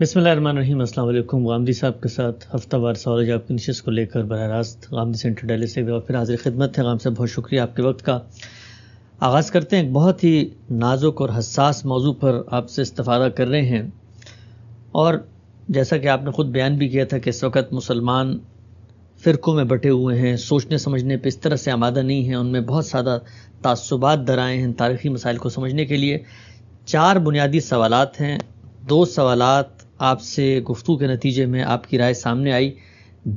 बिस्मिल्लाहिर्रहमानिर्रहीम। अस्सलाम वालेकुम। ग़ामिदी साहब के साथ हफ्तावार सवाल जवाब की नशिस्त को लेकर बरह रास्त ग़ामिदी सेंटर डेली से एक बार फिर हाजिर खिदमत है। ग़ामिदी साहब बहुत शुक्रिया आपके वक्त का। आगाज़ करते हैं एक बहुत ही नाजुक और हसास मौजू पर आपसे इस्तफ़ादा कर रहे हैं। और जैसा कि आपने ख़ुद बयान भी किया था कि इस वक्त मुसलमान फ़िरक़ों में बटे हुए हैं, सोचने समझने पर इस तरह से आमादा नहीं हैं, उनमें बहुत ज़्यादा तअस्सुबात दर आए हैं। तारीख़ी मसाइल को समझने के लिए चार बुनियादी सवालात हैं। दो सवालात आपसे गुफ्तगू के नतीजे में आपकी राय सामने आई।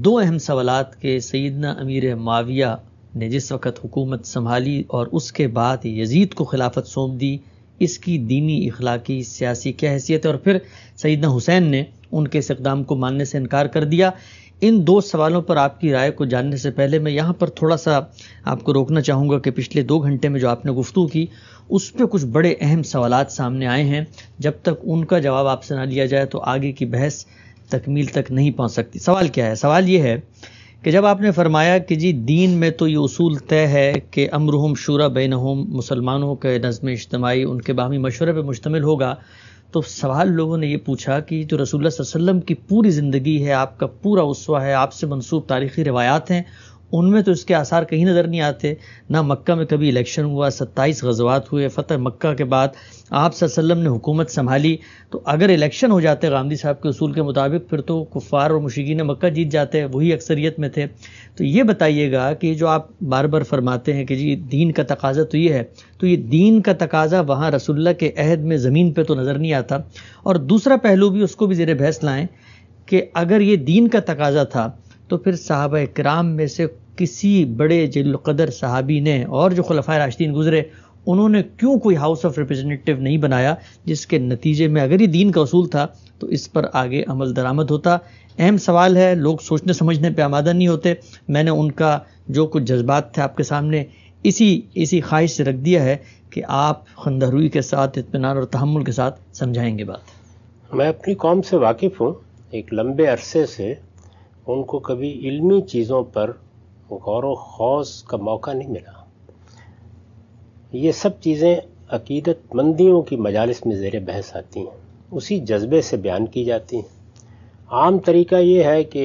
दो अहम सवालात के सैदना अमीर मुआविया ने जिस वक़्त हुकूमत संभाली और उसके बाद यजीद को खिलाफत सौंप दी, इसकी दीनी इखलाकी सियासी क्या हैसियत है, और फिर सैदना हुसैन ने उनके इस इक़दाम को मानने से इनकार कर दिया। इन दो सवालों पर आपकी राय को जानने से पहले मैं यहाँ पर थोड़ा सा आपको रोकना चाहूँगा कि पिछले 2 घंटे में जो आपने गुफ्तगू की उस पर कुछ बड़े अहम सवालात सामने आए हैं। जब तक उनका जवाब आपसे ना लिया जाए तो आगे की बहस तकमील तक नहीं पहुँच सकती। सवाल क्या है? सवाल ये है कि जब आपने फरमाया कि जी दीन में तो ये उसूल तय है कि अमरहुम शूरा बैनहुम, मुसलमानों के नज़म इज्तिमाई उनके बाहमी मशवरे पर मुश्तमिल होगा, तो सवाल लोगों ने ये पूछा कि जो रसूल अल्लाह सल्लल्लाहु अलैहि वसल्लम की पूरी ज़िंदगी है, आपका पूरा उसवा है, आपसे मंसूब तारीख़ी रवायात हैं, उनमें तो इसके आसार कहीं नज़र नहीं आते। ना मक्का में कभी इलेक्शन हुआ, 27 गज़वात हुए, फ़तह मक्का के बाद आप सल्लल्लाहु अलैहि वसल्लम ने हुकूमत संभाली। तो अगर इलेक्शन हो जाते ग़ामिदी साहब के उसूल के मुताबिक फिर तो कुफ़ार और मुशरिकीन मक्का जीत जाते, वही अक्सरियत में थे। तो ये बताइएगा कि जो आप बार बार फरमाते हैं कि जी दीन का तकाजा तो ये है, तो ये दीन का तकाजा वहाँ रसूलुल्लाह के अहद में ज़मीन पर तो नज़र नहीं आता। और दूसरा पहलू भी, उसको भी ज़ेर बहस लाएँ कि अगर ये दीन का तकाजा था तो फिर सहाबा किराम में से किसी बड़े जिल्लुक़दर सहाबी ने और जो खुलफ़ाए राशिदीन गुज़रे उन्होंने क्यों कोई हाउस ऑफ रिप्रेजेंटेटिव नहीं बनाया, जिसके नतीजे में अगर ये दीन का उसूल था तो इस पर आगे अमल दरामद होता। अहम सवाल है, लोग सोचने समझने पर आमादा नहीं होते। मैंने उनका जो कुछ जज्बात थे आपके सामने इसी ख्वाहिश से रख दिया है कि आप खंदहरुई के साथ, इत्मीनान और तहम्मुल के साथ समझाएँगे बात। मैं अपनी कौम से वाकिफ़ हूँ, एक लंबे अरसे से उनको कभी इल्मी चीज़ों पर गौर व खौस का मौका नहीं मिला। ये सब चीज़ें अक़ीदतमंदियों की मजालिस में ज़ेर बहस आती हैं, उसी जज्बे से बयान की जाती हैं। आम तरीका ये है कि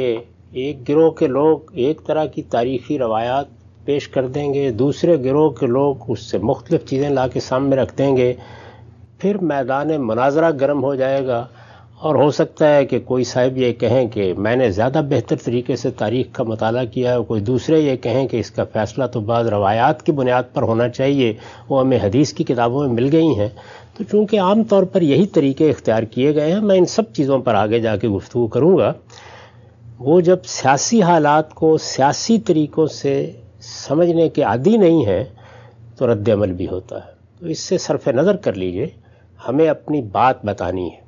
एक गिरोह के लोग एक तरह की तारीख़ी रवायात पेश कर देंगे, दूसरे गिरोह के लोग उससे मुख्तलिफ़ चीज़ें ला के सामने रख देंगे, फिर मैदान मनाजरा गर्म हो जाएगा। और हो सकता है कि कोई साहिब ये कहें कि मैंने ज़्यादा बेहतर तरीके से तारीख़ का मताला किया है, कोई दूसरे ये कहें कि इसका फ़ैसला तो बाद रवायात की बुनियाद पर होना चाहिए, वो हमें हदीस की किताबों में मिल गई हैं। तो चूँकि आम तौर पर यही तरीके इख्तियार किए गए हैं, मैं इन सब चीज़ों पर आगे जाके गुफ्तगू करूँगा। वो जब सियासी हालात को सियासी तरीक़ों से समझने के आदी नहीं हैं तो रद्दअमल भी होता है। तो इससे सरफ़ नज़र कर लीजिए, हमें अपनी बात बतानी है।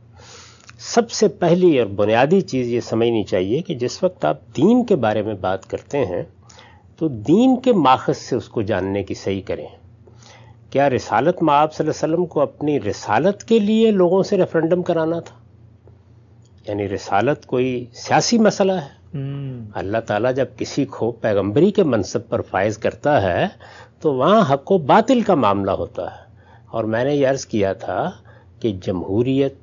सबसे पहली और बुनियादी चीज़ ये समझनी चाहिए कि जिस वक्त आप दीन के बारे में बात करते हैं तो दीन के माखज़ से उसको जानने की सही करें। क्या रिसालत में आप सल्लल्लाहु अलैहि वसल्लम को अपनी रिसालत के लिए लोगों से रेफरेंडम कराना था? यानी रिसालत कोई सियासी मसला है? अल्लाह ताला जब किसी को पैगंबरी के मनसब पर फायज़ करता है तो वहाँ हक़ व बातिल का मामला होता है। और मैंने ये अर्ज़ किया था कि जमहूरियत,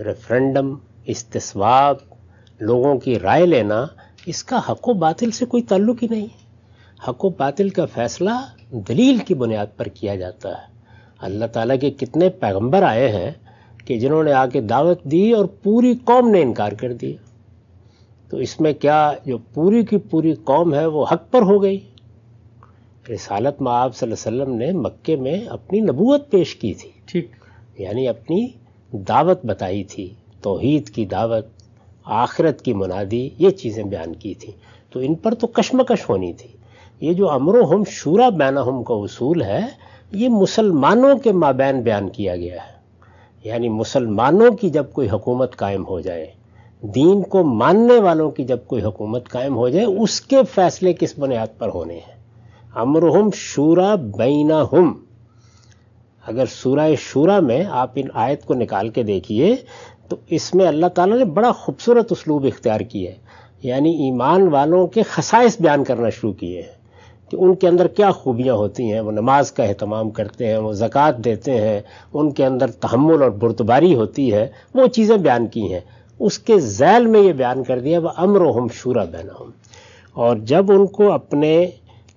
रेफरेंडम, इस्तिस्वाब, लोगों की राय लेना, इसका हक़ व बातिल से कोई ताल्लुक़ ही नहीं है। हक़ व बातिल का फ़ैसला दलील की बुनियाद पर किया जाता है। अल्लाह ताला के कितने पैगंबर आए हैं कि जिन्होंने आके दावत दी और पूरी कौम ने इनकार कर दिया, तो इसमें क्या जो पूरी की पूरी कौम है वो हक़ पर हो गई? रिसालत में आप सल्लल्लाहु अलैहि वसल्लम ने मक्के में अपनी नबूवत पेश की थी, ठीक, यानी अपनी दावत बताई थी, तौहीद की दावत, आखिरत की मुनादी, ये चीज़ें बयान की थी। तो इन पर तो कश्मकश होनी थी। ये जो अमरोहम शूरा बैनहुम का उसूल है ये मुसलमानों के माबैन बयान किया गया है। यानी मुसलमानों की जब कोई हुकूमत कायम हो जाए, दीन को मानने वालों की जब कोई हुकूमत कायम हो जाए, उसके फ़ैसले किस बुनियाद पर होने हैं? अमरोहम शूरा बैनहुम। अगर सूरह शूरा में आप इन आयत को निकाल के देखिए तो इसमें अल्लाह ताला ने बड़ा ख़ूबसूरत उसलूब इख्तियार किया है। यानी ईमान वालों के खसाइस बयान करना शुरू किए हैं कि उनके अंदर क्या खूबियाँ होती हैं। वो नमाज का अहतमाम करते हैं, वो ज़कात देते हैं, उनके अंदर तहम्मुल और बुर्दबारी होती है, वो चीज़ें बयान की हैं। उसके जैल में ये बयान कर दिया वह अमरहुम शूरा बैनहुम। और जब उनको अपने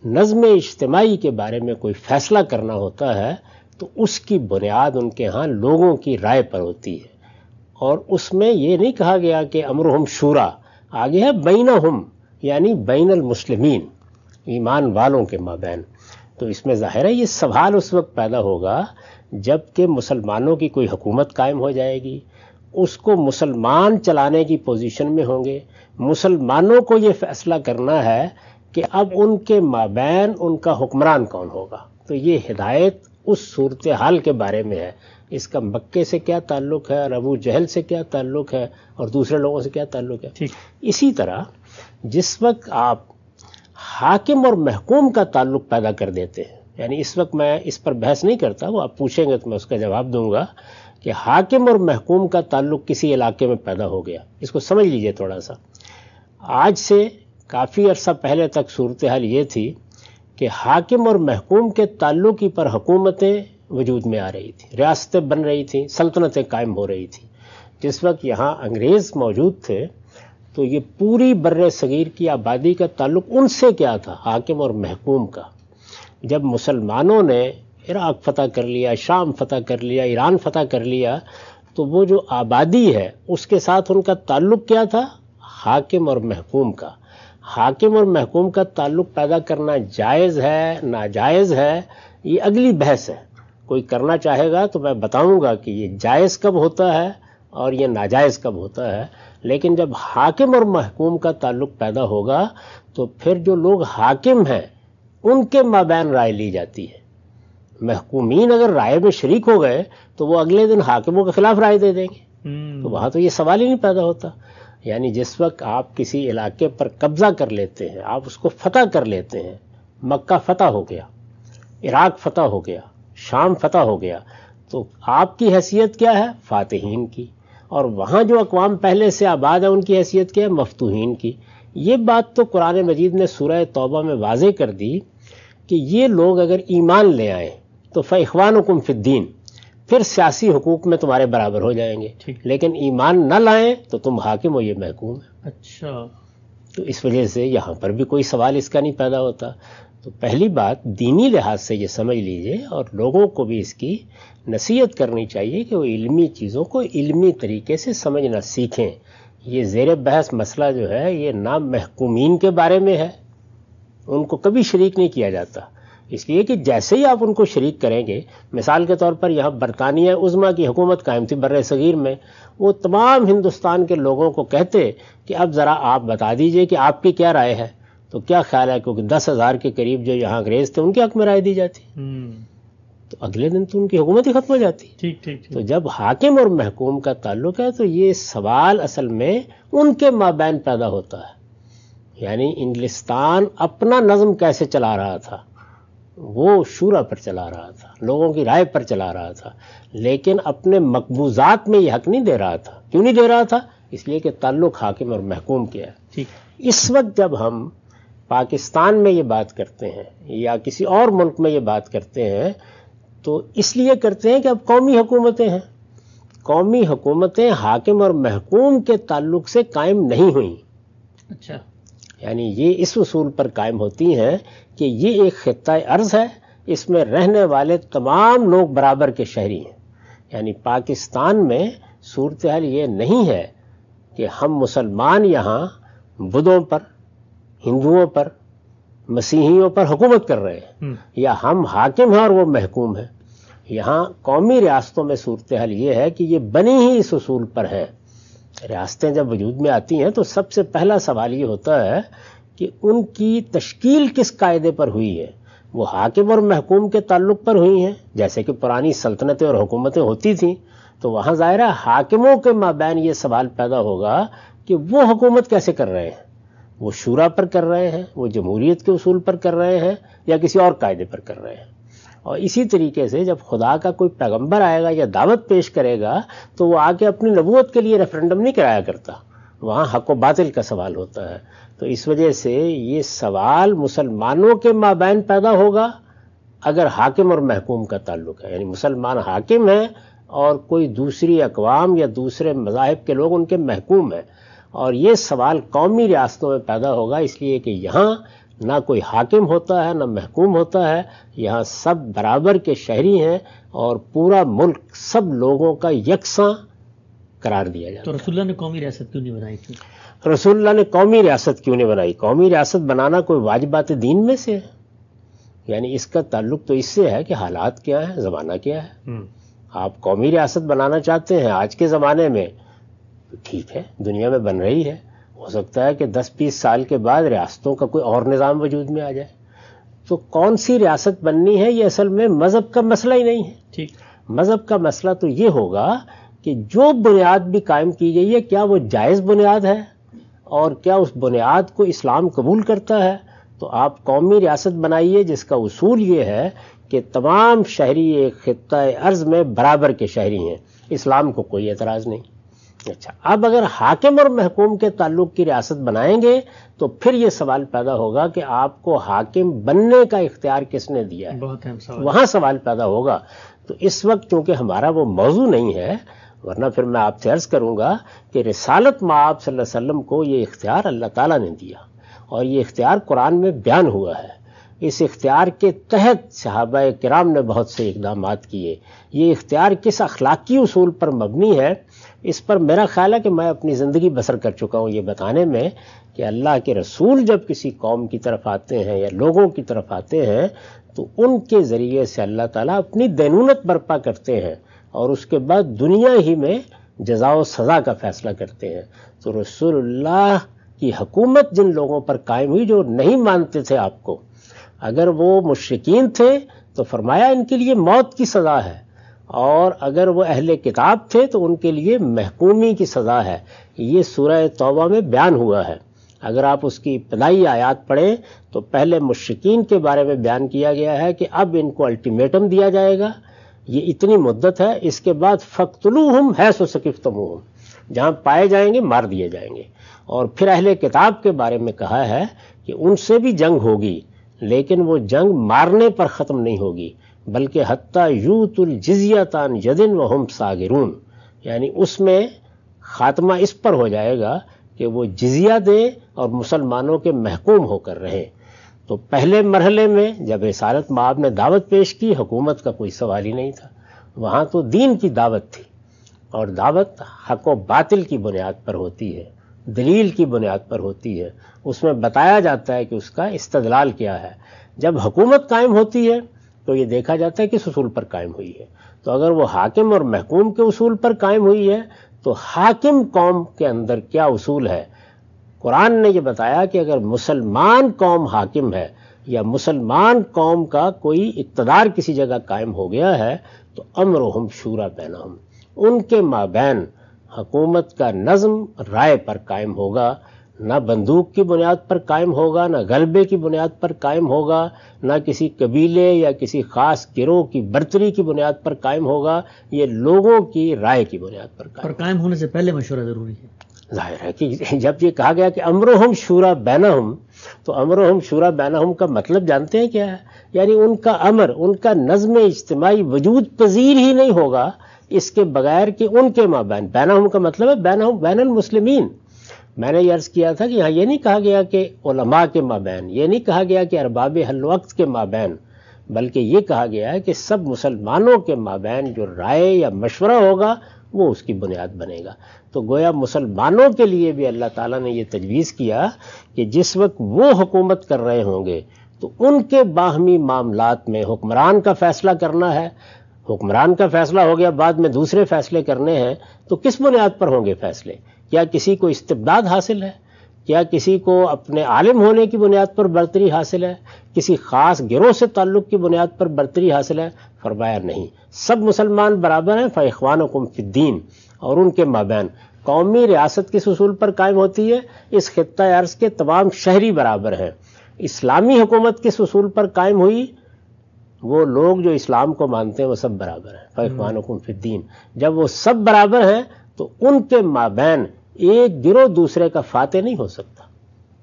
नज़म इज्तिमाई के बारे में कोई फ़ैसला करना होता है तो उसकी बुनियाद उनके यहाँ लोगों की राय पर होती है। और उसमें ये नहीं कहा गया कि अमरहुम शूरा, आगे है बैनहुम यानी बैनल मुस्लिमीन, ईमान वालों के माबैन। तो इसमें ज़ाहिर है ये सवाल उस वक्त पैदा होगा जब कि मुसलमानों की कोई हुकूमत कायम हो जाएगी, उसको मुसलमान चलाने की पोजीशन में होंगे। मुसलमानों को ये फ़ैसला करना है कि अब उनके माबैन उनका हुक्मरान कौन होगा। तो ये हिदायत उस सूरत हाल के बारे में है। इसका मक्के से क्या ताल्लुक़ है और अबू जहल से क्या ताल्लुक़ है और दूसरे लोगों से क्या ताल्लुक़ है। इसी तरह जिस वक्त आप हाकिम और महकूम का ताल्लुक़ पैदा कर देते हैं, यानी इस वक्त मैं इस पर बहस नहीं करता, वो आप पूछेंगे तो मैं उसका जवाब दूंगा कि हाकिम और महकूम का ताल्लुक़ किसी इलाके में पैदा हो गया। इसको समझ लीजिए थोड़ा सा। आज से काफ़ी अरसा पहले तक सूरत हाल ये थी कि हाकिम और महकूम के ताल्लुक़ ही पर हुकूमतें वजूद में आ रही थी, रियासतें बन रही थी, सल्तनतें कायम हो रही थी। जिस वक्त यहाँ अंग्रेज़ मौजूद थे तो ये पूरी बर्रे सगीर की आबादी का ताल्लुक़ उनसे क्या था, हाकिम और महकूम का। जब मुसलमानों ने इराक़ फ़तह कर लिया, शाम फ़तह कर लिया, ईरान फ़तह कर लिया, तो वो जो आबादी है उसके साथ उनका ताल्लुक़ क्या था, हाकिम और महकूम का। हाकिम और महकूम का ताल्लुक़ पैदा करना जायज़ है नाजायज़ है ये अगली बहस है। कोई करना चाहेगा तो मैं बताऊंगा कि ये जायज़ कब होता है और ये नाजायज़ कब होता है। लेकिन जब हाकिम और महकूम का ताल्लुक़ पैदा होगा तो फिर जो लोग हाकिम हैं उनके माबैन राय ली जाती है। महकूमीन अगर राय में शरीक हो गए तो वो अगले दिन हाकिमों के ख़िलाफ़ राय दे देंगे, तो वहाँ तो ये सवाल ही नहीं पैदा होता। यानी जिस वक्त आप किसी इलाके पर कब्ज़ा कर लेते हैं, आप उसको फ़तह कर लेते हैं, मक्का फ़तह हो गया, इराक़ फ़तह हो गया, शाम फ़तह हो गया, तो आपकी हैसियत क्या है, फ़ातिहीन की। और वहाँ जो अक़वाम पहले से आबाद है उनकी हैसियत क्या है, मफ़तूहीन की। ये बात तो कुरान मजीद ने सूरह तौबा में वाज़े कर दी कि ये लोग अगर ईमान ले आएँ तो फ़इख़्वानुकुम फ़िद्दीन, फिर सियासी हुकूक में तुम्हारे बराबर हो जाएंगे। लेकिन ईमान न लाएं तो तुम हाकिम हो, ये महकूम है। अच्छा, तो इस वजह से यहाँ पर भी कोई सवाल इसका नहीं पैदा होता। तो पहली बात दीनी लिहाज से ये समझ लीजिए, और लोगों को भी इसकी नसीहत करनी चाहिए कि वो इल्मी चीज़ों को इल्मी तरीके से समझना सीखें। ये ज़ेर बहस मसला जो है ये ना महकूमीन के बारे में है, उनको कभी शरीक नहीं किया जाता, इसलिए कि जैसे ही आप उनको शरीक करेंगे, मिसाल के तौर पर यहाँ बरतानिया उज़्मा की हुकूमत कायम थी बर्रे सगीर में, वो तमाम हिंदुस्तान के लोगों को कहते कि अब ज़रा आप बता दीजिए कि आपकी क्या राय है, तो क्या ख्याल है, क्योंकि 10,000 के करीब जो यहाँ अंग्रेज़ थे उनके हक़ में राय दी जाती, तो अगले दिन तो उनकी हुकूमत ही ख़त्म हो जाती। ठीक ठीक। तो जब हाकिम और महकूम का ताल्लुक़ है तो ये सवाल असल में उनके माबैन पैदा होता है। यानी इंग्लिस्तान अपना नज़म कैसे चला रहा था, वो शूरा पर चला रहा था, लोगों की राय पर चला रहा था, लेकिन अपने मकबूजात में ये हक़ नहीं दे रहा था। क्यों नहीं दे रहा था, इसलिए कि ताल्लुक़ हाकिम और महकूम के है। ठीक। इस वक्त जब हम पाकिस्तान में ये बात करते हैं या किसी और मुल्क में ये बात करते हैं तो इसलिए करते हैं कि अब कौमी हुकूमतें हैं। कौमी हुकूमतें हाकिम और महकूम के ताल्लुक़ से कायम नहीं हुई। अच्छा, यानी ये इस उसूल पर कायम होती हैं कि ये एक ख़ित्ता अर्ज़ है, इसमें रहने वाले तमाम लोग बराबर के शहरी हैं। यानी पाकिस्तान में सूरत हाल ये नहीं है कि हम मुसलमान यहाँ बुद्धों पर, हिंदुओं पर, मसीहियों पर हुकूमत कर रहे हैं, या हम हाकिम हैं और वो महकूम हैं। यहाँ कौमी रियासतों में सूरत हाल ये है कि ये बनी ही इस उसूल पर है। रियासतें जब वजूद में आती हैं तो सबसे पहला सवाल ये होता है कि उनकी तश्कील किस कायदे पर हुई है। वो हाकिम और महकूम के ताल्लुक़ पर हुई हैं, जैसे कि पुरानी सल्तनतें और हुकूमतें होती थीं, तो वहाँ ज़ाहिर है हाकिमों के माबैन ये सवाल पैदा होगा कि वो हुकूमत कैसे कर रहे हैं, वो शूरा पर कर रहे हैं, वो जमहूरियत के उसूल पर कर रहे हैं या किसी और कायदे पर कर रहे हैं। और इसी तरीके से जब खुदा का कोई पैगंबर आएगा या दावत पेश करेगा तो वो आके अपनी नबूवत के लिए रेफरेंडम नहीं कराया करता, वहाँ हक व बातिल का सवाल होता है। तो इस वजह से ये सवाल मुसलमानों के माबैन पैदा होगा अगर हाकिम और महकूम का ताल्लुक़ है। यानी मुसलमान हाकिम हैं और कोई दूसरी अकवाम या दूसरे मज़ाहिब के लोग उनके महकूम हैं। और ये सवाल कौमी रियासतों में पैदा होगा, इसलिए कि यहाँ ना कोई हाकिम होता है ना महकूम होता है, यहाँ सब बराबर के शहरी हैं और पूरा मुल्क सब लोगों का यकसां करार दिया जाता है। तो रसूलुल्लाह ने कौमी रियासत क्यों नहीं बनाई थी? रसूलुल्लाह ने कौमी रियासत क्यों नहीं बनाई? कौमी रियासत बनाना कोई वाजिबात दीन में से है, यानी इसका ताल्लुक तो इससे है कि हालात क्या है, ज़माना क्या है। आप कौमी रियासत बनाना चाहते हैं आज के ज़माने में, ठीक है, दुनिया में बन रही है, हो सकता है कि 10-20 साल के बाद रियासतों का कोई और निज़ाम वजूद में आ जाए। तो कौन सी रियासत बननी है ये असल में मज़हब का मसला ही नहीं है। ठीक, मज़हब का मसला तो ये होगा कि जो बुनियाद भी कायम की गई है क्या वो जायज़ बुनियाद है और क्या उस बुनियाद को इस्लाम कबूल करता है। तो आप कौमी रियासत बनाइए जिसका उसूल ये है कि तमाम शहरी एक खित्ता अर्ज़ में बराबर के शहरी हैं, इस्लाम को कोई एतराज़ नहीं। अच्छा, अब अगर हाकिम और महकूम के ताल्लुक की रियासत बनाएंगे तो फिर ये सवाल पैदा होगा कि आपको हाकिम बनने का इख्तियार किसने दिया है, वहाँ सवाल पैदा होगा। तो इस वक्त क्योंकि हमारा वो मौजू नहीं है, वरना फिर मैं आपसे अर्ज़ करूँगा कि रिसालत माआब सल्लल्लाहु अलैहि वसल्लम को ये इख्तियार अल्लाह ताला ने दिया और ये इख्तियार कुरान में बयान हुआ है। इस इख्तियार के तहत सहाबा किराम ने बहुत से इक़दामात किए। ये इख्तियार किस अखलाकी उसूल पर मबनी है, इस पर मेरा ख्याल है कि मैं अपनी ज़िंदगी बसर कर चुका हूँ ये बताने में कि अल्लाह के रसूल जब किसी कौम की तरफ आते हैं या लोगों की तरफ आते हैं तो उनके ज़रिए से अल्लाह ताला अपनी दैनूनत बर्पा करते हैं और उसके बाद दुनिया ही में जज़ा व सज़ा का फ़ैसला करते हैं। तो रसूलुल्लाह की हकूमत जिन लोगों पर कायम हुई जो नहीं मानते थे आपको, अगर वो मुश्रिकीन थे तो फरमाया इनके लिए मौत की सज़ा है, और अगर वो अहले किताब थे तो उनके लिए महकूमी की सज़ा है। ये सूरह तौबा में बयान हुआ है। अगर आप उसकी इब्तदाई आयात पढ़ें तो पहले मुश्रिकीन के बारे में बयान किया गया है कि अब इनको अल्टीमेटम दिया जाएगा, ये इतनी मुद्दत है, इसके बाद फ़क्तलूहुम हैसु सक़िफ्तुमूहुम, जहाँ पाए जाएंगे मार दिए जाएंगे। और फिर अहले किताब के बारे में कहा है कि उनसे भी जंग होगी, लेकिन वो जंग मारने पर ख़त्म नहीं होगी, बल्कि हत्ता यूतुल जिज़ियतान यदिन व हम सागिरून, यानी उसमें ख़ात्मा इस पर हो जाएगा कि वो जिज़िया दें और मुसलमानों के महकूम होकर रहें। तो पहले मरहले में जब रिसालत माब ने दावत पेश की, हुकूमत का कोई सवाल ही नहीं था, वहाँ तो दीन की दावत थी, और दावत हक व बातिल की बुनियाद पर होती है, दलील की बुनियाद पर होती है, उसमें बताया जाता है कि उसका इस्तदलाल क्या है। जब हुकूमत कायम होती है तो ये देखा जाता है कि उसूल पर कायम हुई है। तो अगर वो हाकिम और महकूम के उसूल पर कायम हुई है तो हाकिम कौम के अंदर क्या उसूल है। कुरान ने ये बताया कि अगर मुसलमान कौम हाकिम है या मुसलमान कौम का कोई इक़्तदार किसी जगह कायम हो गया है तो अमरुहुम शूरा बैनहुम, उनके माबैन हकूमत का नज़म राय पर कायम होगा, ना बंदूक की बुनियाद पर कायम होगा, ना गलबे की बुनियाद पर कायम होगा, ना किसी कबीले या किसी ख़ास गिरोह की बर्तरी की बुनियाद पर कायम होगा, ये लोगों की राय की बुनियाद पर कायम होने से पहले मशवरा ज़रूरी है। ज़ाहिर है कि जब ये कहा गया कि अमरुहुम शूरा बैनहुम, तो अमरुहुम शूरा बैनहुम का मतलब जानते हैं क्या है, यानी उनका अमर, उनका नज़म इज्तिमाई वजूद पजीर ही नहीं होगा इसके बगैर कि उनके माबैन, बैनहुम का मतलब है बैनहुम बैनुल मुस्लिमीन। मैंने ये अर्ज़ किया था कि यहाँ ये नहीं कहा गया कि उलमा के माबैन, ये नहीं कहा गया कि अरबाब हल वक्त के माबैन, बल्कि ये कहा गया है कि सब मुसलमानों के माबैन जो राय या मशवरा होगा वो उसकी बुनियाद बनेगा। तो गोया मुसलमानों के लिए भी अल्लाह ताला ने ये तजवीज़ किया कि जिस वक्त वो हुकूमत कर रहे होंगे तो उनके बाहमी मामलात में हुक्मरान का फ़ैसला करना है। हुक्मरान का फ़ैसला हो गया, बाद में दूसरे फ़ैसले करने हैं, तो किस बुनियाद पर होंगे फ़ैसले? क्या किसी को इस्तिबदाद हासिल है, क्या किसी को अपने आलिम होने की बुनियाद पर बर्तरी हासिल है, किसी ख़ास गिरोह से ताल्लुक़ की बुनियाद पर बर्तरी हासिल है? फरमाया नहीं, सब मुसलमान बराबर हैं, फ़इख़्वानुकुम फ़िद्दीन। और उनके माबैन कौमी रियासत किस उसूल पर कायम होती है? इस खित्ता अर्ज़ के तमाम शहरी बराबर हैं। इस्लामी हुकूमत किस उसूल पर कायम हुई? वो लोग जो इस्लाम को मानते हैं वो सब बराबर हैं, फ़इख़्वानुकुम फ़िद्दीन। जब वो सब बराबर हैं तो उनके माबैन एक गिरोह दूसरे का फाते नहीं हो सकता।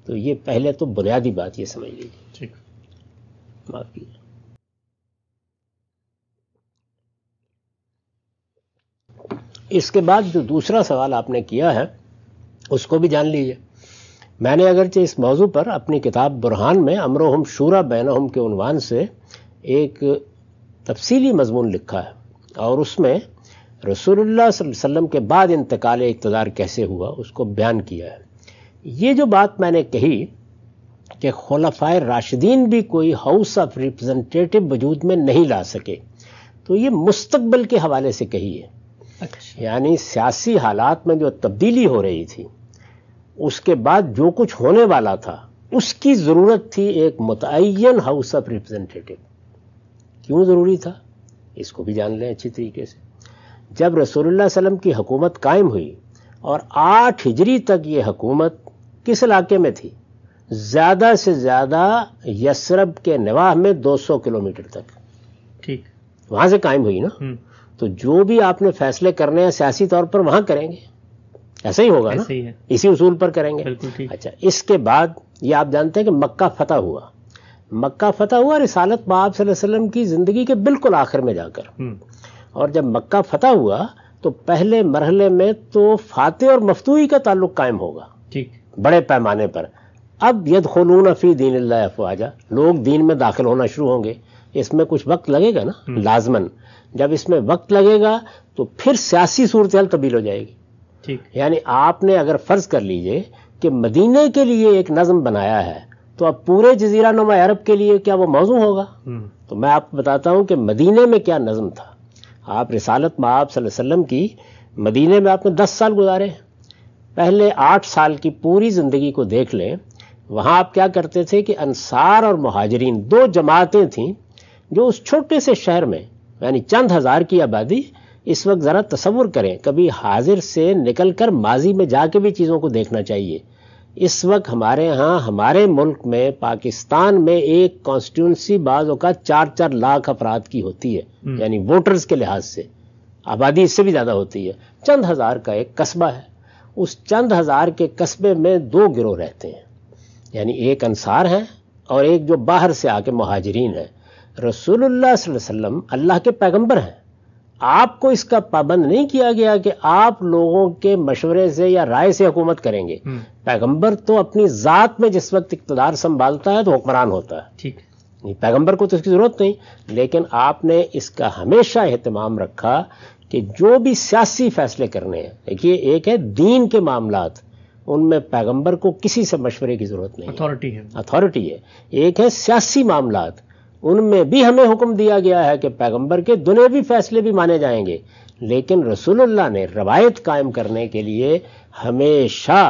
तो ये पहले तो बुनियादी बात ये समझ लीजिए। ठीक, माफ़ कीजिए। इसके बाद जो दूसरा सवाल आपने किया है उसको भी जान लीजिए। मैंने अगरचे इस मौजू पर अपनी किताब बुरहान में अमरोहम शूरा बैनहुम के उनवान से एक तफसीली मजमून लिखा है और उसमें रसूल अल्लाह सल्लल्लाहु अलैहि वसल्लम के बाद इंतकाल इक़्तिदार कैसे हुआ उसको बयान किया है। ये जो बात मैंने कही कि खुलफाए राशिदीन भी कोई हाउस ऑफ रिप्रेजेंटेटिव वजूद में नहीं ला सके, तो ये मुस्तकबिल के हवाले से कही है। अच्छा। यानी सियासी हालात में जो तब्दीली हो रही थी उसके बाद जो कुछ होने वाला था उसकी ज़रूरत थी एक मुतअय्यन हाउस ऑफ रिप्रेजेंटेटिव। क्यों ज़रूरी था इसको भी जान लें अच्छी तरीके से। जब रसूलुल्लाह सल्लम की हुकूमत कायम हुई और 8 हिजरी तक ये हुकूमत किस इलाके में थी? ज़्यादा से ज़्यादा यसरब के निवाह में 200 किलोमीटर तक, ठीक, वहाँ से कायम हुई ना। तो जो भी आपने फैसले करने हैं सियासी तौर पर वहाँ करेंगे, ऐसा ही होगा ना, इसी उसूल पर करेंगे। अच्छा, इसके बाद ये आप जानते हैं कि मक्का फतह हुआ रिसालत बाब सल्लल्लाहु अलैहि वसल्लम की ज़िंदगी के बिल्कुल आखिर में जाकर। और जब मक्का फतह हुआ तो पहले मरहले में तो फातह और मफतूही का ताल्लुक कायम होगा, ठीक, बड़े पैमाने पर। अब यदखुलून फी दीनिल्लाह अफ़वाजा, लोग दीन में दाखिल होना शुरू होंगे। इसमें कुछ वक्त लगेगा ना, लाजमन। जब इसमें वक्त लगेगा तो फिर सियासी सूरत हाल तब्दील हो जाएगी, ठीक। यानी आपने अगर फ़र्ज़ कर लीजिए कि मदीने के लिए एक नज़म बनाया है तो अब पूरे जजीरा नुमा अरब के लिए क्या वो मौजू होगा? तो मैं आपको बताता हूँ कि मदीने में क्या नज़म था। आप रिसालत माब सल्लल्लाहु अलैहि वसल्लम की मदीने में आपने 10 साल गुजारे, पहले 8 साल की पूरी ज़िंदगी को देख लें। वहाँ आप क्या करते थे कि अंसार और मुहाजरीन 2 जमातें थीं जो उस छोटे से शहर में, यानी चंद हज़ार की आबादी, इस वक्त ज़रा तसव्वुर करें। कभी हाजिर से निकलकर माजी में जाके भी चीज़ों को देखना चाहिए। इस वक्त हमारे यहाँ, हमारे मुल्क में, पाकिस्तान में एक कॉन्स्टिट्यूंसी बाज़ों का 4-4 लाख अफराद की होती है, यानी वोटर्स के लिहाज से आबादी इससे भी ज़्यादा होती है। चंद हज़ार का एक कस्बा है, उस चंद हज़ार के कस्बे में 2 गिरोह रहते हैं, यानी एक अंसार हैं और एक जो बाहर से आके मुहाजिरीन है। रसूलुल्लाह सल्लल्लाहु अलैहि वसल्लम अल्लाह के पैगंबर हैं, आपको इसका पाबंद नहीं किया गया कि आप लोगों के मशवरे से या राय से हुकूमत करेंगे। पैगंबर तो अपनी ज़ात में जिस वक्त इक़्तिदार संभालता है तो हुक्मरान होता है, ठीक। पैगंबर को तो इसकी ज़रूरत नहीं, लेकिन आपने इसका हमेशा एहतमाम रखा कि जो भी सियासी फैसले करने हैं, देखिए एक है दीन के मामलात, उनमें पैगंबर को किसी से मशवरे की ज़रूरत नहीं, अथॉरिटी है। एक है सियासी मामलात, उनमें भी हमें हुक्म दिया गया है कि पैगंबर के दुनियावी फैसले भी माने जाएंगे, लेकिन रसूलुल्लाह ने रवायत कायम करने के लिए हमेशा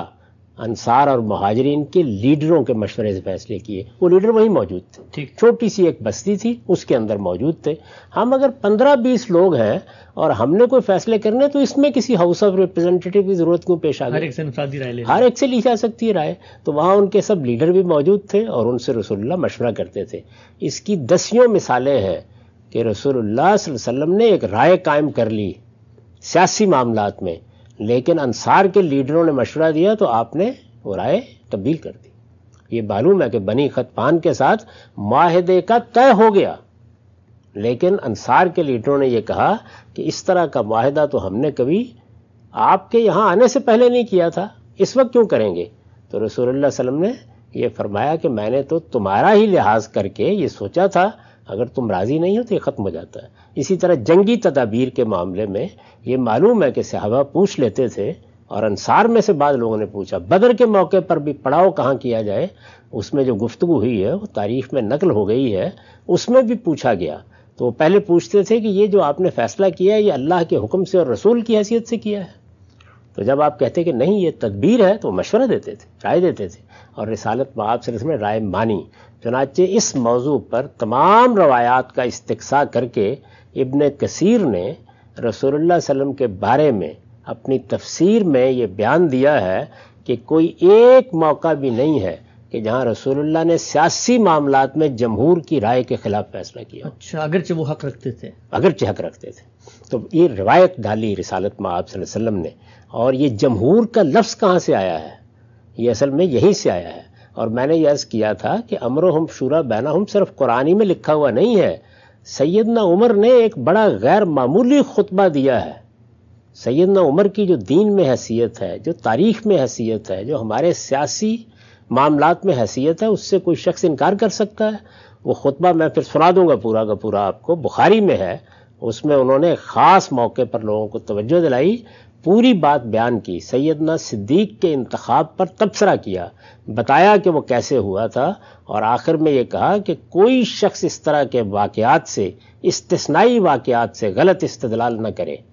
अंसार और मुहाजिरीन के लीडरों के मशवरे से फैसले किए। वो लीडर वहीं मौजूद थे, ठीक। छोटी सी एक बस्ती थी, उसके अंदर मौजूद थे। हम अगर 15-20 लोग हैं और हमने कोई फैसले करने, तो इसमें किसी हाउस ऑफ रिप्रेजेंटेटिव की ज़रूरत क्यों पेश आ गई? हर एक से ली जा सकती है राय। तो वहाँ उनके सब लीडर भी मौजूद थे और उनसे रसूलुल्लाह मशवरा करते थे। इसकी दसियों मिसालें हैं कि रसूलुल्लाह सल्लल्लाहु अलैहि वसल्लम ने एक राय कायम कर ली सियासी मामलात में, लेकिन अंसार के लीडरों ने मशवरा दिया तो आपने वो राय तब्दील कर दी। ये मालूम है कि बनी खतपान के साथ माहदे का तय हो गया, लेकिन अंसार के लीडरों ने ये कहा कि इस तरह का माहदा तो हमने कभी आपके यहाँ आने से पहले नहीं किया था, इस वक्त क्यों करेंगे? तो रसूलुल्लाह सल्लल्लाहु अलैहि वसल्लम ने यह फरमाया कि मैंने तो तुम्हारा ही लिहाज करके ये सोचा था, अगर तुम राज़ी नहीं हो तो ये ख़त्म हो जाता है। इसी तरह जंगी तदाबीर के मामले में ये मालूम है कि सहाबा पूछ लेते थे और अंसार में से बाद लोगों ने पूछा। बदर के मौके पर भी पड़ाव कहाँ किया जाए, उसमें जो गुफ्तगू हुई है वो तारीख़ में नकल हो गई है, उसमें भी पूछा गया। तो वो पहले पूछते थे कि ये जो आपने फ़ैसला किया है ये अल्लाह के हुक्म से और रसूल की हैसियत से किया है, तो जब आप कहते कि नहीं ये तदबीर है, तो मशवरा देते थे, राय देते थे, और रिसालत में आप सिर्फ में राय मानी। चुनाचे इस मौजू पर तमाम रवायात का इस्तिक्सा करके इब्ने कसीर ने रसूलुल्लाह सल्लल्लाहु अलैहि वसल्लम के बारे में अपनी तफसीर में ये बयान दिया है कि कोई एक मौका भी नहीं है कि जहाँ रसूलुल्लाह ने सियासी मामलात में जमहूर की राय के खिलाफ फैसला किया। अच्छा, अगरचे वो हक रखते थे, तो ये रिवायत डाली रिसालत में आप सल्लल्लाहु अलैहि वसल्लम ने। और ये जमहूर का लफ्ज़ कहाँ से आया है? ये असल में यहीं से आया है। और मैंने ये अर्ज़ किया था कि अमरोहम शूरा बैनहुम सिर्फ कुरानी में लिखा हुआ नहीं है। सैदना उमर ने एक बड़ा गैर मामूली खुतबा दिया है सैदना उमर की जो दीन में हैसियत है, जो तारीख में हैसियत है, जो हमारे सियासी मामलात में हैसियत है, उससे कोई शख्स इनकार कर सकता है? वो खुतबा मैं फिर सुना दूंगा पूरा का पूरा आपको, बुखारी में है। उसमें उन्होंने ख़ास मौके पर लोगों को तवज्जो दिलाई, पूरी बात बयान की, सैयदना सिद्दीक के इंतखाब पर तबसरा किया, बताया कि वो कैसे हुआ था, और आखिर में ये कहा कि कोई शख्स इस तरह के वाक़यात से, इस्तिस्नाई वाक़यात से गलत इस्तदलाल न करे,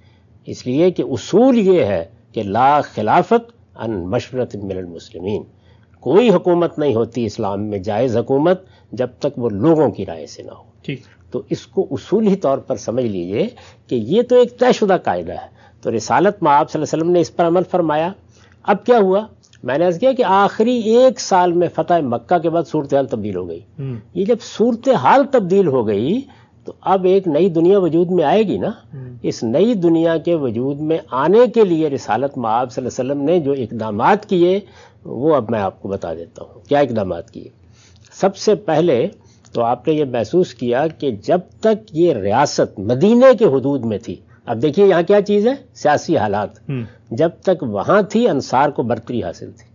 इसलिए कि उसूल ये है कि ला खिलाफत अन मशवरत मिनल मुस्लिमीन। कोई हुकूमत नहीं होती इस्लाम में जायज़ हुकूमत जब तक वो लोगों की राय से ना हो। ठीक, तो इसको उसूली तौर पर समझ लीजिए कि ये तो एक तयशुदा कायदा है। तो रिसालत में आप सल्लल्लाहु अलैहि वसल्लम ने इस पर अमल फरमाया। अब क्या हुआ? मैंने अर्ज़ किया कि आखिरी एक साल में फतह मक्का के बाद सूरत हाल तब्दील हो गई। ये जब सूरत हाल तब्दील हो गई तो अब एक नई दुनिया वजूद में आएगी ना। इस नई दुनिया के वजूद में आने के लिए रिसालत मआब सल्लल्लाहु अलैहि वसल्लम ने जो इक़दामात किए वो अब मैं आपको बता देता हूँ क्या इक़दामात किए। सबसे पहले तो आपने ये महसूस किया कि जब तक ये रियासत मदीने के हदूद में थी, अब देखिए यहाँ क्या चीज़ है, सियासी हालात, जब तक वहाँ थी अंसार को बरतरी हासिल थी।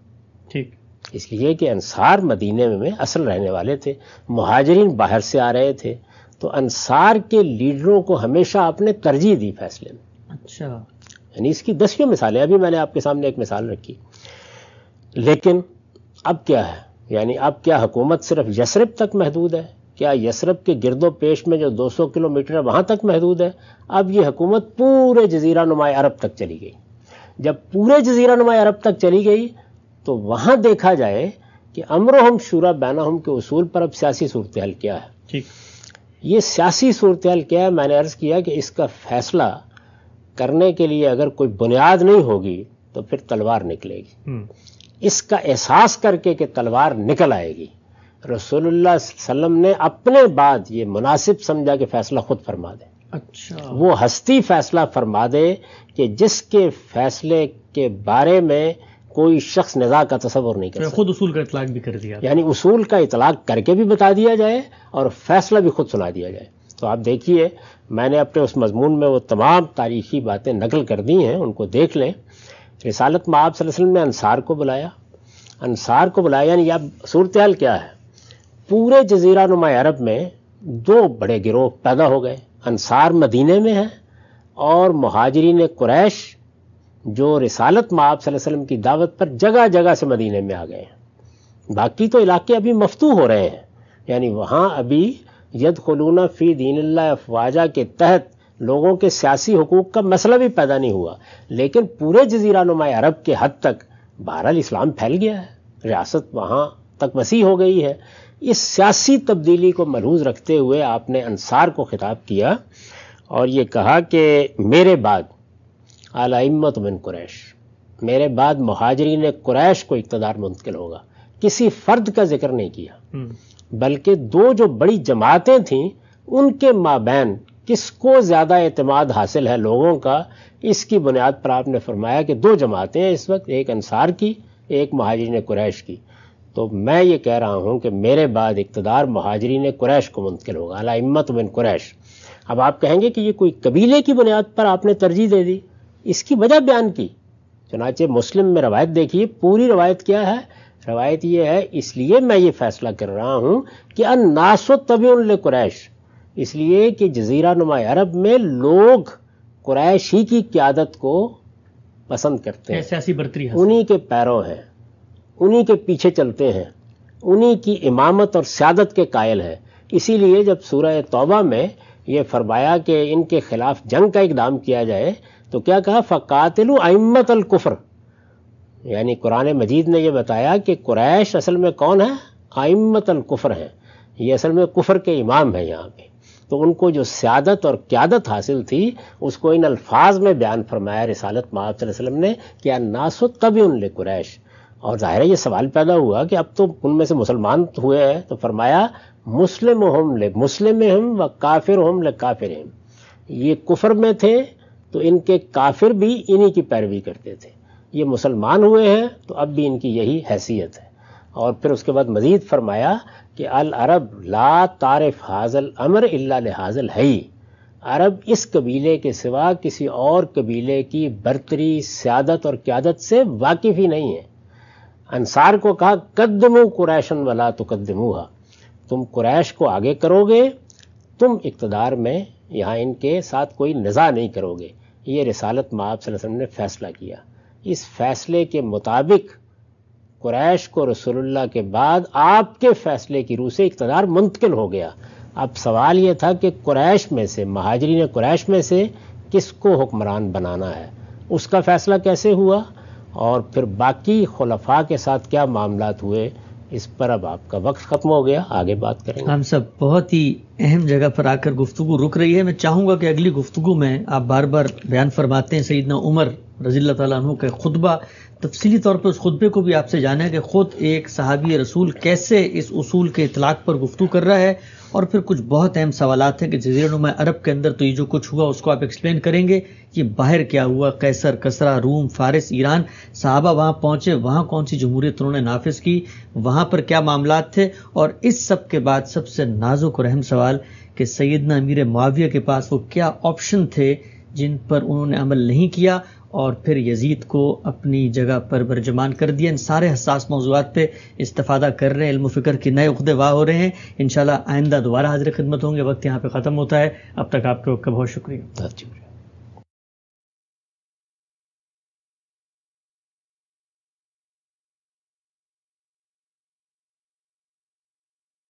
ठीक, इसलिए कि अंसार मदीने में असल रहने वाले थे, मुहाजिरीन बाहर से आ रहे थे, तो अंसार के लीडरों को हमेशा आपने तरजीह दी फैसले में। अच्छा, यानी इसकी दसियों मिसालें, अभी मैंने आपके सामने एक मिसाल रखी। लेकिन अब क्या है, यानी अब क्या हुकूमत सिर्फ यसरब तक महदूद है? क्या यसरब के गिरदो पेश में जो 200 किलोमीटर है वहाँ तक महदूद है? अब ये हुकूमत पूरे जजीरा नुमाए अरब तक चली गई। जब पूरे जजीरा नुमाए अरब तक चली गई तो वहाँ देखा जाए कि अमरहम शूरा बैनहम के उसूल पर अब सियासी सूरत हाल क्या है। ठीक, ये सियासी सूरत हाल क्या है? मैंने अर्ज़ किया कि इसका फैसला करने के लिए अगर कोई बुनियाद नहीं होगी तो फिर तलवार निकलेगी। इसका एहसास करके कि तलवार निकल आएगी, रसूल अल्लाह सल्लल्लाहु अलैहि वसल्लम ने अपने बाद ये मुनासिब समझा कि फ़ैसला ख़ुद फरमा दे। अच्छा, वो हस्ती फ़ैसला फरमा दे कि जिसके फ़ैसले के बारे में कोई शख्स निज़ा का तसव्वुर नहीं कर सकता। खुद उसूल का इतलाक़ भी कर दिया, यानी उसूल का इतलाक़ करके भी बता दिया जाए और फ़ैसला भी खुद सुना दिया जाए। तो आप देखिए मैंने अपने उस मजमून में वो तमाम तारीख़ी बातें नकल कर दी हैं, उनको देख लें। रिसालत में आप सल्लल्लाहु अलैहि वसल्लम ने अंसार को बुलाया, यानी अब सूरत हाल क्या है, पूरे जजीरा नुमा अरब में दो बड़े गिरोह पैदा हो गए। अंसार मदीने में है और मुहाजिरीन कुरैश जो रिसालत में आप सल्लल्लाहु अलैहि वसल्लम की दावत पर जगह जगह से मदीने में आ गए हैं। बाकी तो इलाके अभी मफतू हो रहे हैं, यानी वहाँ अभी यदखुलूना फ़ी दीनिल्लाह अफ़वाजा के तहत लोगों के सियासी हुकूक का मसला भी पैदा नहीं हुआ। लेकिन पूरे जजीरा नुमाए अरब के हद तक बहरहाल इस्लाम फैल गया है, रियासत वहाँ तक वसी हो गई है। इस सियासी तब्दीली को मलहूज़ रखते हुए आपने अंसार को ख़िताब किया और ये कहा कि मेरे बाद आलाइम्मत मिन कुरैश, मेरे बाद मुहाजिरीन कुरैश को इक़्तदार मुंतकिल होगा। किसी फ़र्द का जिक्र नहीं किया, बल्कि दो जो बड़ी जमातें थीं उनके माबैन किसको ज़्यादा एतमाद हासिल है लोगों का, इसकी बुनियाद पर आपने फरमाया कि दो जमातें हैं इस वक्त, एक अंसार की, एक मुहाजिरीन कुरैश की। तो मैं ये कह रहा हूँ कि मेरे बाद इक़्तदार मुहाजिरीन कुरैश को मुंतकिल होगा, अलाइम्मत मिन कुरैश। अब आप कहेंगे कि ये कोई कबीले की बुनियाद पर आपने तरजीह दे दी, इसकी वजह बयान की। चुनांचे मुस्लिम में रवायत देखिए, पूरी रवायत क्या है, रवायत ये है, इसलिए मैं ये फ़ैसला कर रहा हूँ कि अन्नासो तबीउन ले कुरैश, इसलिए कि जजीरा नुमाए अरब में लोग कुरैश ही की क़ियादत को पसंद करते हैं, सियासी बरतरी है, उन्हीं के पैरों हैं, उन्हीं के पीछे चलते हैं, उन्हीं की इमामत और सियादत के कायल हैं। इसीलिए जब सूरह तौबा में ये फरमाया कि इनके ख़िलाफ़ जंग का इक़दाम किया जाए तो क्या कहा, फ़कातिलू अइम्मत अल कुफ़्र, यानी कुरान मजीद ने यह बताया कि कुरैश असल में कौन है, अइम्मत अल कुफ़्र है, ये असल में कुफ़्र के इमाम हैं। यहाँ पे तो उनको जो सियादत और क़यादत हासिल थी उसको इन अल्फाज में बयान फरमाया रिसालत मआब सल्लल्लाहु अलैहि वसल्लम ने कि अन्नासु तबीउन ले कुरैश। और ज़ाहिर है ये सवाल पैदा हुआ कि अब तो उनमें से मुसलमान हुए हैं, तो फरमाया मुस्लिमुहुम ले मुस्लिमिहिम व काफिरुहुम ले काफिरिहिम, ये कुफ़्र में थे तो इनके काफिर भी इन्हीं की पैरवी करते थे, ये मुसलमान हुए हैं तो अब भी इनकी यही हैसियत है। और फिर उसके बाद मज़ीद फरमाया कि अल अरब ला तारिफ हाजल अमर इल्ला ले हाजल है, अरब इस कबीले के सिवा किसी और कबीले की बर्तरी, सियादत और क़यादत से वाकिफ़ ही नहीं है। अंसार को कहा कद्दमू कुरैशन वला तुकद्दमूहा, तुम कुरैश को आगे करोगे, तुम इक़्तिदार में यहाँ इनके साथ कोई नज़ा नहीं करोगे। ये रिसालत माब सल्लल्लाहु अलैहि वसल्लम ने फ़ैसला किया। इस फ़ैसले के मुताबिक कुरैश को रसूलुल्लाह के बाद आपके फ़ैसले की रूह से इक़्तिदार मुंतकिल हो गया। अब सवाल यह था कि कुरैश में से, महाजरीन कुरैश में से किसको हुक्मरान बनाना है, उसका फ़ैसला कैसे हुआ और फिर बाकी खुलफा के साथ क्या मामलात हुए, इस पर अब आपका वक्त ख़त्म हो गया, आगे बात करेंगे। हम सब बहुत ही अहम जगह पर आकर गुफ्तगू रुक रही है। मैं चाहूँगा कि अगली गुफ्तगू में आप बार बार बयान फरमाते हैं सैदना उमर रज़ी अल्लाह तआला अन्हु का खुतबा, तफसीली तौर पर उस खुतबे को भी आपसे जाना है कि ख़ुद एक सहाबी रसूल कैसे इस उसूल के इतलाक़ पर गुफ्तगू कर रहा है, और फिर कुछ बहुत अहम सवालात हैं कि जज़ीरा अरब के अंदर तो ये जो कुछ हुआ उसको आप एक्सप्लेन करेंगे, ये बाहर क्या हुआ, कैसर, कसरा, रूम, फारस, ईरान, सहाबा वहाँ पहुँचे, वहाँ कौन सी जमहूरियत उन्होंने नाफिज की, वहाँ पर क्या मामलात थे। और इस सब के बाद सबसे नाजुक और अहम सवाल कि सैदना अमीर मुआविया के पास वो क्या ऑप्शन थे जिन पर उन्होंने अमल नहीं किया, और फिर यजीद को अपनी जगह पर बरजमान कर दिया। इन सारे हसास मौज़ूआत पे इस्तफ़ादा कर रहे हैं, इल्म फ़िक्र के नए उखदे वाह हो रहे हैं। इंशाल्लाह आइंदा दोबारा हाजिर खिदमत होंगे। वक्त यहाँ पे ख़त्म होता है। अब तक आपके वक्त का बहुत शुक्रिया।